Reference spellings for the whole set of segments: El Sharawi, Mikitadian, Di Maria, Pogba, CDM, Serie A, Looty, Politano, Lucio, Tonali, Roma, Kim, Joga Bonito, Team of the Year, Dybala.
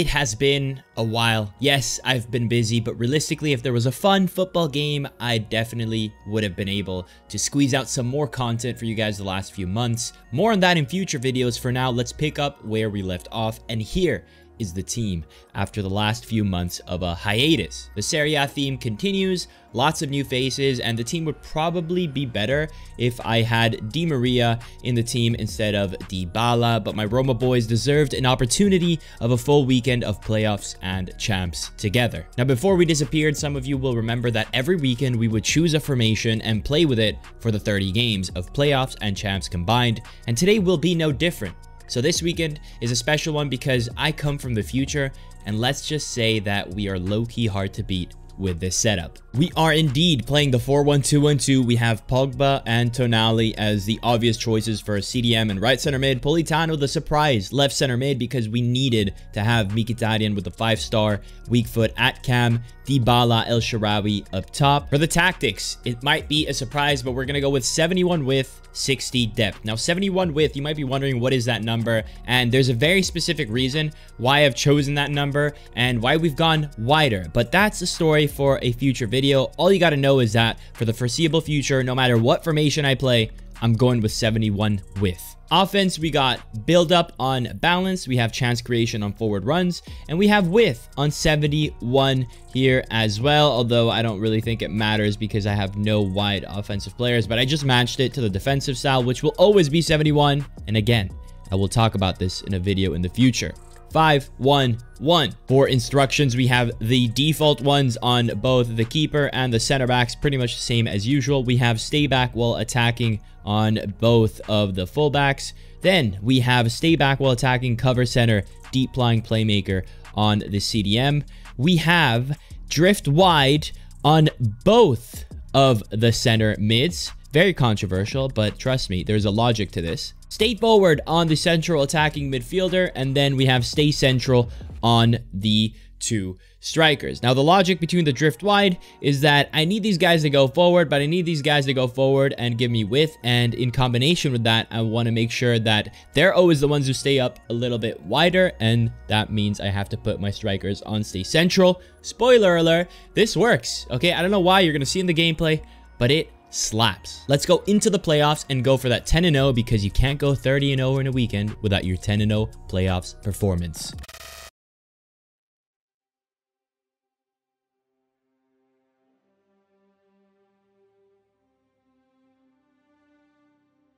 It has been a while. Yes, I've been busy, but realistically, if there was a fun football game, I definitely would have been able to squeeze out some more content for you guys the last few months. More on that in future videos. For now, let's pick up where we left off. And here is the team after the last few months of a hiatus. The Serie A theme continues, lots of new faces, and the team would probably be better if I had Di Maria in the team instead of Dybala, but my Roma boys deserved an opportunity of a full weekend of playoffs and champs together. Now, before we disappeared, some of you will remember that every weekend we would choose a formation and play with it for the 30 games of playoffs and champs combined, and today will be no different. So this weekend is a special one because I come from the future, and let's just say that we are low-key hard to beat with this setup. We are indeed playing the 4-1-2-1-2. We have Pogba and Tonali as the obvious choices for CDM and right center mid. Politano, the surprise left center mid, because we needed to have Mikitadian with the 5-star weak foot at cam. Dybala, El Sharawi up top. For the tactics, it might be a surprise, but we're going to go with 71 width, 60 depth. Now, 71 width, you might be wondering what is that number, and there's a very specific reason why I've chosen that number and why we've gone wider, but that's a story for a future video. All you got to know is that for the foreseeable future, no matter what formation I play, I'm going with 71 width. Offense, we got build up on balance, we have chance creation on forward runs, and we have width on 71 here as well, although I don't really think it matters because I have no wide offensive players, but I just matched it to the defensive style, which will always be 71, and again, I will talk about this in a video in the future. 5-1-1. For instructions, we have the default ones on both the keeper and the center backs, pretty much the same as usual. We have stay back while attacking on both of the fullbacks. Then we have stay back while attacking, cover center, deep plying playmaker on the CDM. We have drift wide on both of the center mids. Very controversial, but trust me, there's a logic to this. Stay forward on the central attacking midfielder, and then we have stay central on the two strikers. Now, the logic between the drift wide is that I need these guys to go forward, but I need these guys to go forward and give me width, and in combination with that, I want to make sure that they're always the ones who stay up a little bit wider, and that means I have to put my strikers on stay central. Spoiler alert, this works, okay? I don't know why, you're going to see in the gameplay, but it slaps. Let's go into the playoffs and go for that 10-0, because you can't go 30-0 in a weekend without your 10-0 playoffs performance.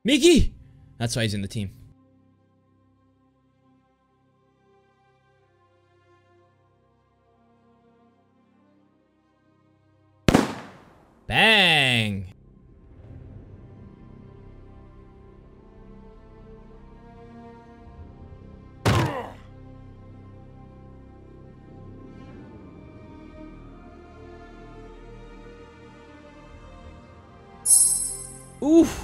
Miki! That's why he's in the team. Bang! Oof.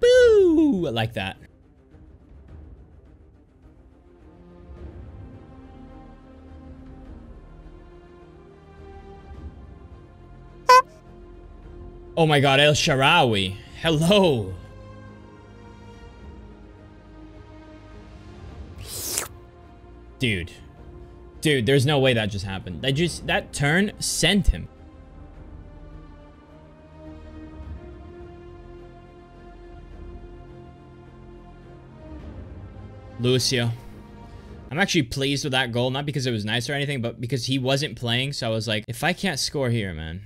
Boo! I like that. Oh my God, El Sharawi. Hello. Dude, there's no way that just happened. That turn sent him. Lucio. I'm actually pleased with that goal, not because it was nice or anything, but because he wasn't playing, so I was like, if I can't score here, man.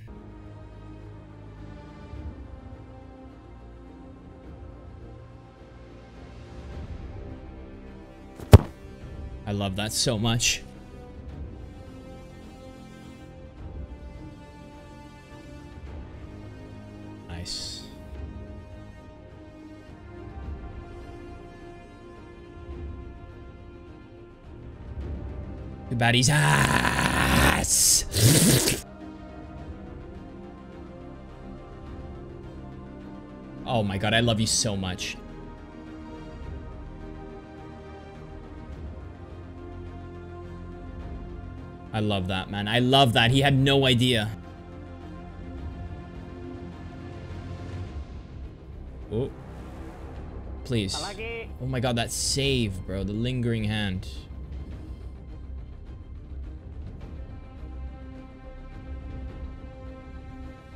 I love that so much. Nice. Good baddies. Ass. Oh my God, I love you so much. I love that, man. I love that. He had no idea. Oh. Please. Oh my god, that save, bro. The lingering hand.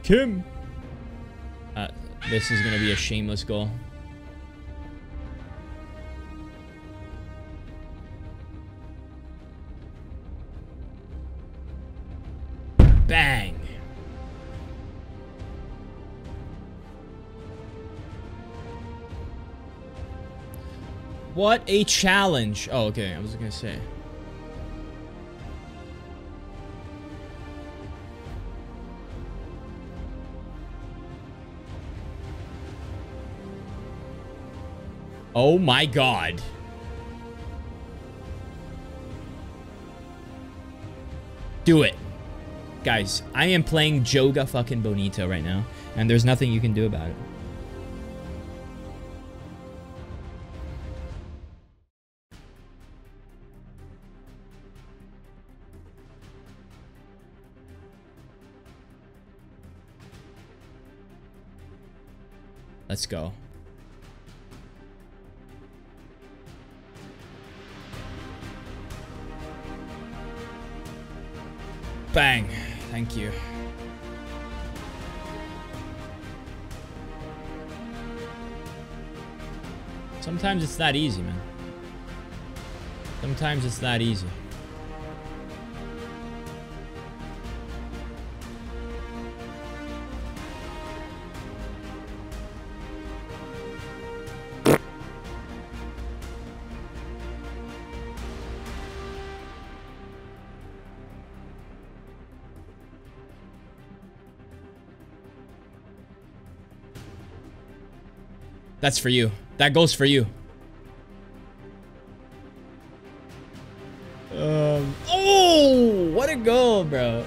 Kim! This is gonna be a shameless goal. Bang! What a challenge! Oh, okay, I was gonna say. Oh my god. Do it. Guys, I am playing Joga fucking Bonito right now, and there's nothing you can do about it. Let's go. Bang. Thank you. Sometimes it's that easy, man. Sometimes it's that easy. That's for you. That goes for you. Oh, what a goal, bro.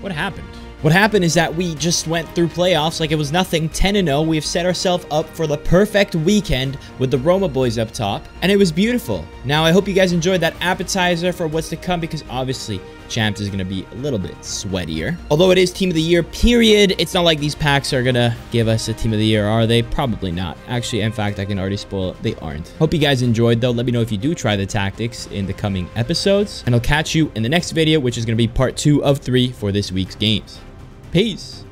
What happened? What happened is that we just went through playoffs like it was nothing, 10-0. We've set ourselves up for the perfect weekend with the Roma boys up top, and it was beautiful. Now, I hope you guys enjoyed that appetizer for what's to come, because obviously Champs is going to be a little bit sweatier. Although it is Team of the Year, period. It's not like these packs are going to give us a Team of the Year, are they? Probably not. Actually, in fact, I can already spoil it. They aren't. Hope you guys enjoyed, though. Let me know if you do try the tactics in the coming episodes, and I'll catch you in the next video, which is going to be part 2 of 3 for this week's games. Peace.